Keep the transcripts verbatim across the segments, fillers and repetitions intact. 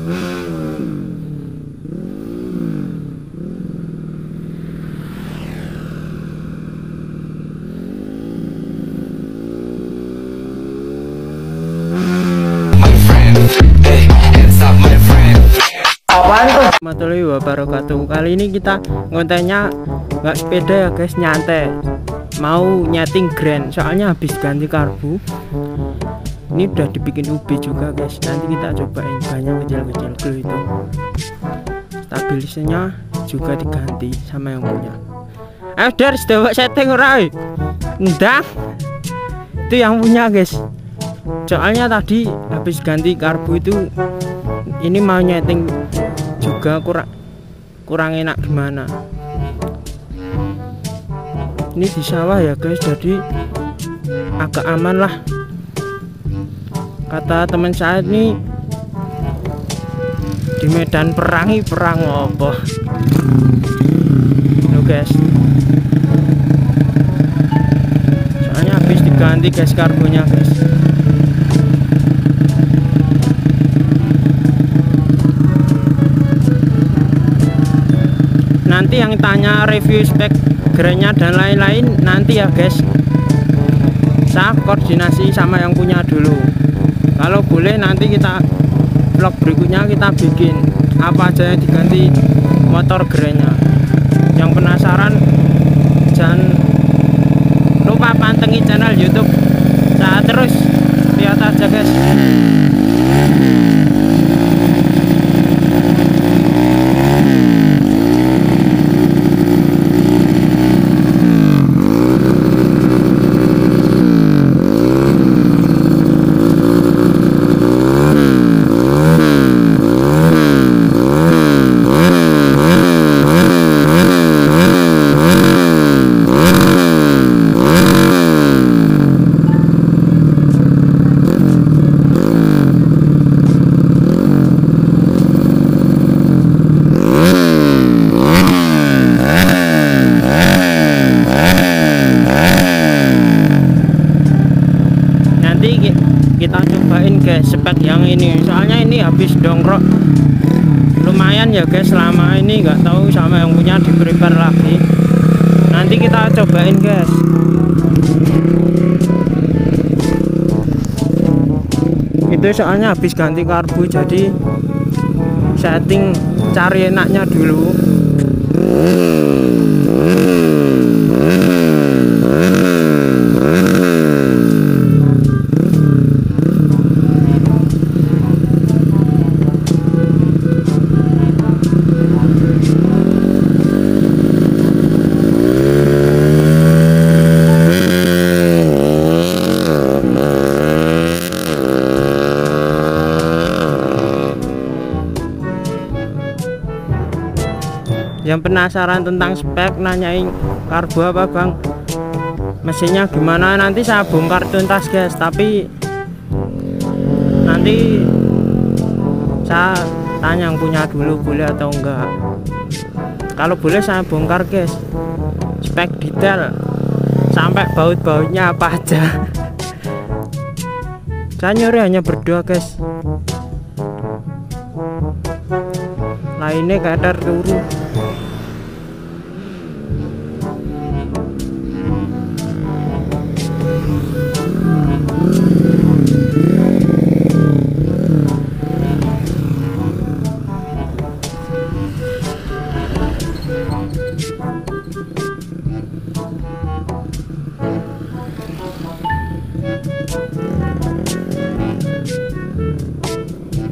Assalamualaikum warahmatullahi wabarakatuh. Kali ini kita ngontennya nggak sepeda ya guys, nyantai. Mau nyeting grand, soalnya habis ganti karbu. Ini udah dibikin ubi juga guys. Nanti kita cobain, banyak kecil-kecil dulu itu. Stabilisnya juga diganti sama yang punya. Aders dewek setting ora. Ndak. Itu yang punya guys. Soalnya tadi habis ganti karbu itu, ini mau nyeting juga kurang kurang enak gimana. Ini di sawah ya guys, jadi agak aman lah. Kata teman saya ini di medan perangi perang opo lo guys, soalnya habis diganti guys karbonya guys. Nanti yang tanya review spek gerennya dan lain-lain nanti ya guys, saya koordinasi sama yang punya dulu. Kalau boleh nanti kita vlog berikutnya kita bikin apa aja yang diganti motor gerennya. Yang penasaran jangan lupa pantengin channel YouTube saya terus, lihat aja guys. Spek yang ini, soalnya ini habis dongkrok lumayan ya guys. Selama ini nggak tahu sama yang punya, di prepare lagi. Nanti kita cobain guys. Itu soalnya habis ganti karbu, jadi setting cari enaknya dulu. Yang penasaran tentang spek nanyain karbu apa bang, mesinnya gimana, nanti saya bongkar tuntas guys. Tapi nanti saya tanya yang punya dulu boleh atau enggak. Kalau boleh saya bongkar guys spek detail sampai baut-bautnya apa aja. Saya nyuri hanya berdua guys, lainnya kadar turu.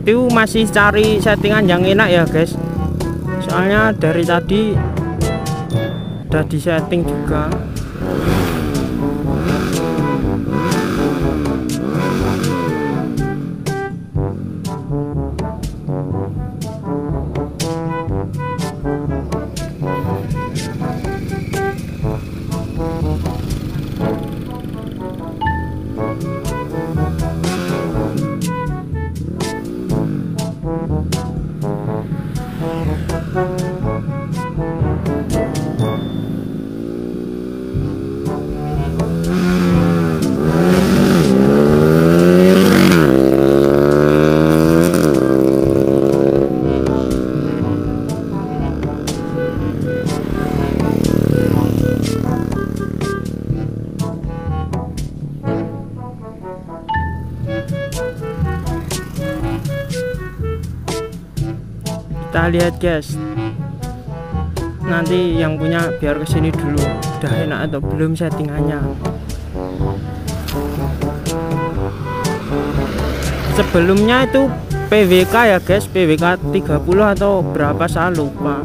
Itu masih cari settingan yang enak ya guys, soalnya dari tadi udah disetting juga. Kita lihat guys, nanti yang punya biar kesini dulu, udah enak atau belum settingannya. Sebelumnya itu P W K ya guys, P W K tiga puluh atau berapa saya lupa.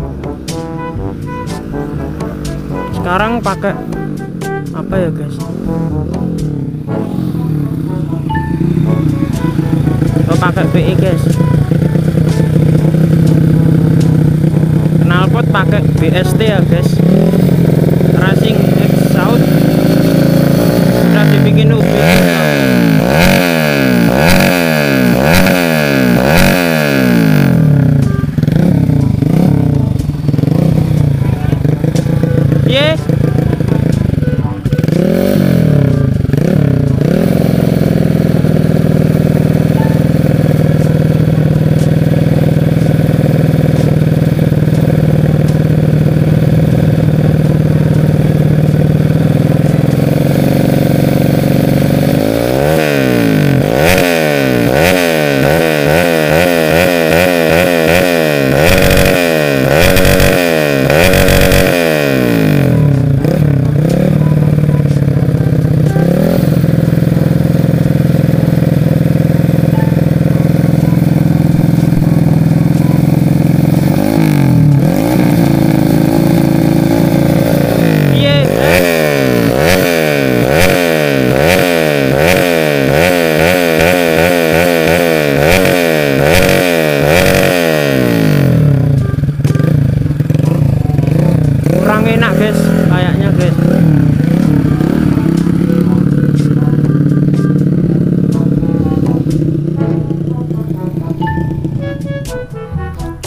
Sekarang pakai apa ya guys? Oh, pakai B I guys. Knalpot pakai B S T ya guys. Racing X South sudah dibikin U B.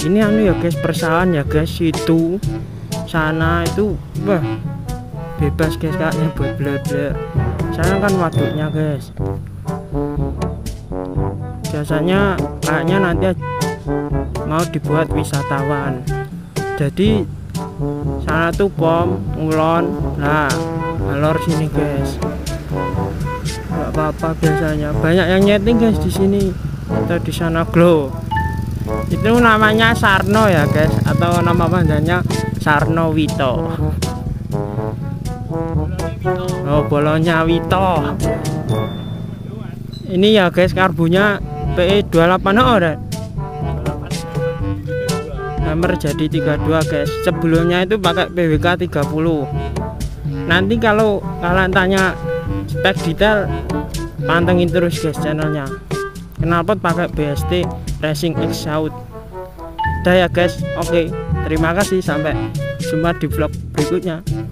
Ini anu ya guys, persahan ya guys, itu sana itu wah bebas guys kayaknya buat bler-bler. Sana kan waduknya guys, biasanya kayaknya nanti mau dibuat wisatawan. Jadi sana tuh pom ngulon, nah alor sini guys, nggak apa-apa, biasanya banyak yang nyeting guys di sini atau di sana. Glow itu namanya Sarno ya guys, atau nama panjangnya Sarno Wito. Oh, bolonya Wito ini ya guys, karbunya P E dua puluh delapan orang, nomor jadi tiga puluh dua guys. Sebelumnya itu pakai P W K tiga puluh. Nanti kalau kalian tanya spek detail, pantengin terus guys channelnya. Knalpot pakai B S T Racing X South. Udah ya guys, oke, terima kasih, sampai jumpa di vlog berikutnya.